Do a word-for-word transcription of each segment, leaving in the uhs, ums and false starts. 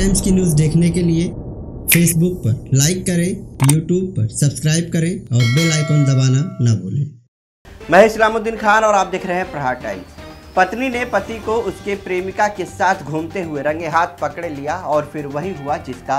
Times की news देखने के लिए फेसबुक पर लाइक करें, यूट्यूब पर सब्सक्राइब करें और बेल आइकन दबाना ना भूलें। मैं इस्लामुद्दीन खान और आप देख रहे हैं प्रहार टाइम्स। पत्नी ने पति को उसके प्रेमिका के साथ घूमते हुए रंगे हाथ पकड़े लिया और फिर वही हुआ जिसका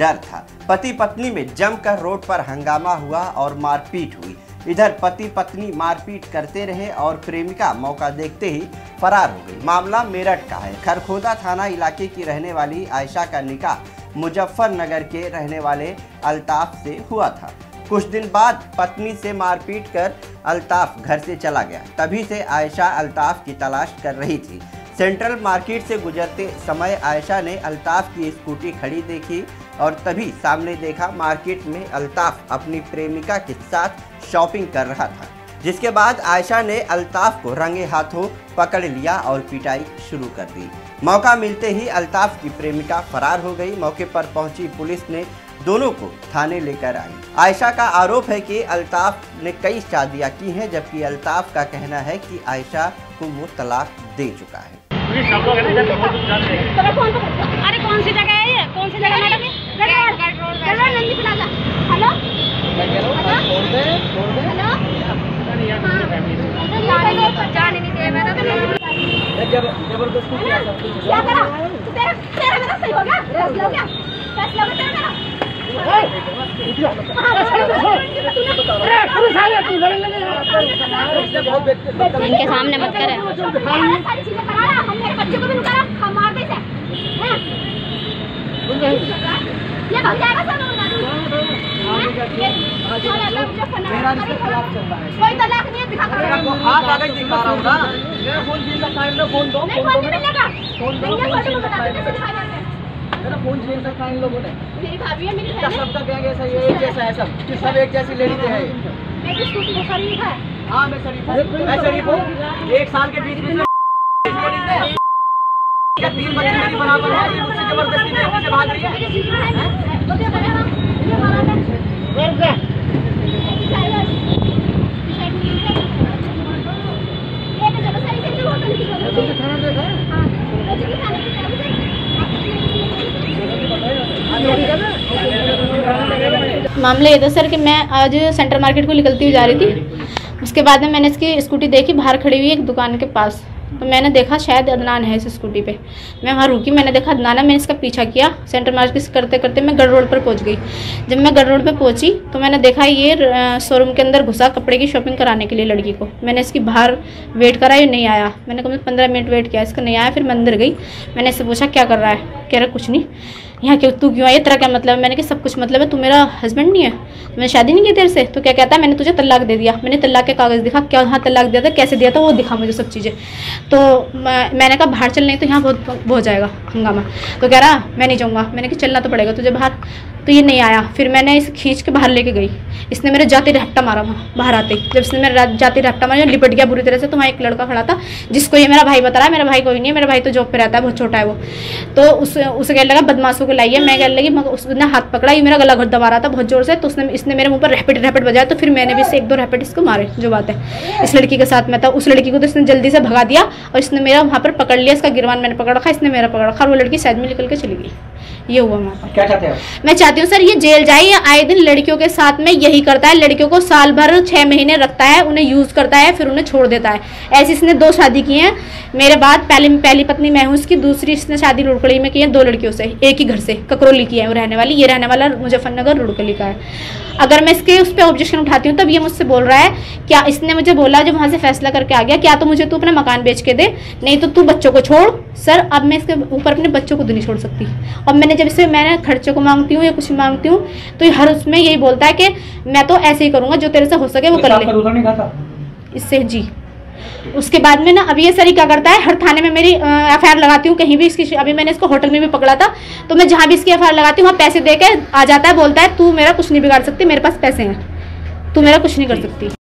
डर था। पति पत्नी में जमकर रोड पर हंगामा हुआ और मारपीट हुई। इधर पति पत्नी मारपीट करते रहे और प्रेमिका मौका देखते ही फरार हो गई। मामला मेरठ का है। खरखोदा थाना इलाके की रहने वाली आयशा का निकाह मुजफ्फरनगर के रहने वाले अल्ताफ से हुआ था। कुछ दिन बाद पत्नी से मारपीट कर अल्ताफ घर से चला गया। तभी से आयशा अल्ताफ की तलाश कर रही थी। सेंट्रल मार्केट से गुजरते समय आयशा ने अल्ताफ की स्कूटी खड़ी देखी और तभी सामने देखा मार्केट में अल्ताफ अपनी प्रेमिका के साथ शॉपिंग कर रहा था, जिसके बाद आयशा ने अल्ताफ को रंगे हाथों पकड़ लिया और पिटाई शुरू कर दी। मौका मिलते ही अल्ताफ की प्रेमिका फरार हो गई। मौके पर पहुंची पुलिस ने दोनों को थाने लेकर आई। आयशा का आरोप है कि अल्ताफ ने कई शादियां की हैं, जबकि अल्ताफ का कहना है कि आयशा को वो तलाक दे चुका है। अरे कौन सी जगह है ये? कौन सी जगह मैडम? हेलो जाने नहीं दे मैडम। इनके सामने मत करे। कोई तलाक नहीं दिखा रहा है। मेरा फोन जेल तक इन लोगों ने मेरी भाभी है, मेरी बहन है, सब का गैंग ऐसा ये एक जैसा है। सब कि सब एक जैसी लेडी है। मैं भी स्कूटी में शरीफ है। हां मैं शरीफ हूं, मैं शरीफ हूं। एक साल के बीच बीच में का तीन बच्चे मेरी बराबर है। ये मुझसे जबरदस्ती मेरे पीछे भाग रही है। तो क्या कर रहा है? ये मारा मैं कर दे ये तो जरा सारी से होटल की तो खाना देखा। हां रोटी की खाने की तैयारी। मामला ये था सर कि मैं आज सेंट्रल मार्केट को निकलती हुई जा रही थी। उसके बाद में मैंने इसकी स्कूटी देखी बाहर खड़ी हुई एक दुकान के पास। तो मैंने देखा शायद अदनान है इस स्कूटी पे। मैं वहाँ रुकी, मैंने देखा अदनान है। मैंने इसका पीछा किया। सेंट्रल मार्केट से करते करते मैं गढ़ रोड पर पहुँच गई। जब मैं गढ़ रोड पर पहुँची तो मैंने देखा ये शोरूम के अंदर घुसा कपड़े की शॉपिंग कराने के लिए लड़की को। मैंने इसकी बाहर वेट करा, ये नहीं आया। मैंने कम से पंद्रह मिनट वेट किया, इसका नहीं आया। फिर मैं अंदर गई, मैंने इससे पूछा क्या कर रहा है? कह रहा कुछ नहीं। यहाँ क्यों तू क्यों आई? तेरा क्या मतलब है? मैंने कहा सब कुछ मतलब है, तू मेरा हस्बैंड नहीं है, मैंने शादी नहीं की तेरे से। तो क्या कहता है मैंने तुझे तलाक दे दिया। मैंने तलाक के कागज़ दिखा, क्या हाँ तलाक दिया था, कैसे दिया था वो दिखा मुझे सब चीज़ें। तो मैंने कहा बाहर चल नहीं तो यहाँ बहुत बहुत हो जाएगा हंगामा। तो कह रहा मैं नहीं जाऊँगा। मैंने कहा चलना तो पड़ेगा तुझे बाहर। तो ये नहीं आया। फिर मैंने इसे खींच के बाहर लेके गई। इसने मेरे जाते रपटा मारा वहाँ बाहर आते। जब इसने मेरा जाते रपटा मारा लिपट गया बुरी तरह से। तो वहाँ एक लड़का खड़ा था जिसको ये मेरा भाई बता रहा है। मेरा भाई कोई नहीं है, मेरा भाई तो जॉब पे रहता है, बहुत छोटा है वो। तो उस उसे कहने लगा बदमाशों को लाइए। मैं कहने लगी, उसने हाथ पकड़ा, ये मेरा गला घुट दबा रहा था बहुत जोर से। तो उसने इसने मेरे मुँह पर रैपिड रैपिड बजाया। तो फिर मैंने भी इसे एक दो रैपिड इसको मारे। जो बात है इस लड़की के साथ मैं था। उस लड़की को तो इसने जल्दी से भगा दिया और इसने मेरा वहाँ पर पकड़ लिया। इसका गिरवान मैंने पकड़ रखा, इसने मेरा पकड़ रखा। वो लड़की साइड में निकल के चली गई। ये हुआ वहाँ पर। क्या चाहते हो? मैं चाहती हूँ सर ये जेल जाए। आए दिन लड़कियों के साथ में यही करता है। लड़कियों को साल भर छः महीने रखता है, उन्हें यूज़ करता है, फिर उन्हें छोड़ देता है। ऐसी इसने दो शादी की हैं मेरे बाद। पहली पहली पत्नी मैं हूँ इसकी, दूसरी इसने शादी रुड़कली में की है, दो लड़कियों से एक ही घर से। ककरोली की है वो रहने वाली, ये रहने वाला मुजफ्फरनगर रुड़कली का है। अगर मैं इसके उस पर ऑब्जेक्शन उठाती हूँ तब ये मुझसे बोल रहा है क्या इसने मुझे बोला जब वहाँ से फैसला करके आ गया क्या तो मुझे तू अपना मकान बेच के दे नहीं तो तू बच्चों को छोड़। सर अब मैं इसके ऊपर अपने बच्चों को तो नहीं छोड़ सकती। और मैंने जब इससे मैंने खर्चे को मांगती हूँ या कुछ मांगती हूँ तो हर उसमें यही बोलता है कि मैं तो ऐसे ही करूँगा जो तेरे से हो सके वो कर ले इससे जी। उसके बाद में ना अभी ये सर ही क्या करता है हर थाने में मेरी एफ आई आर लगाती हूँ कहीं भी इसकी। अभी मैंने इसको होटल में भी पकड़ा था तो मैं जहाँ भी इसकी एफ आई आर लगाती हूँ वहाँ पैसे देकर आ जाता है। बोलता है तू मेरा कुछ नहीं बिगाड़ सकती, मेरे पास पैसे हैं, तू मेरा कुछ नहीं कर सकती।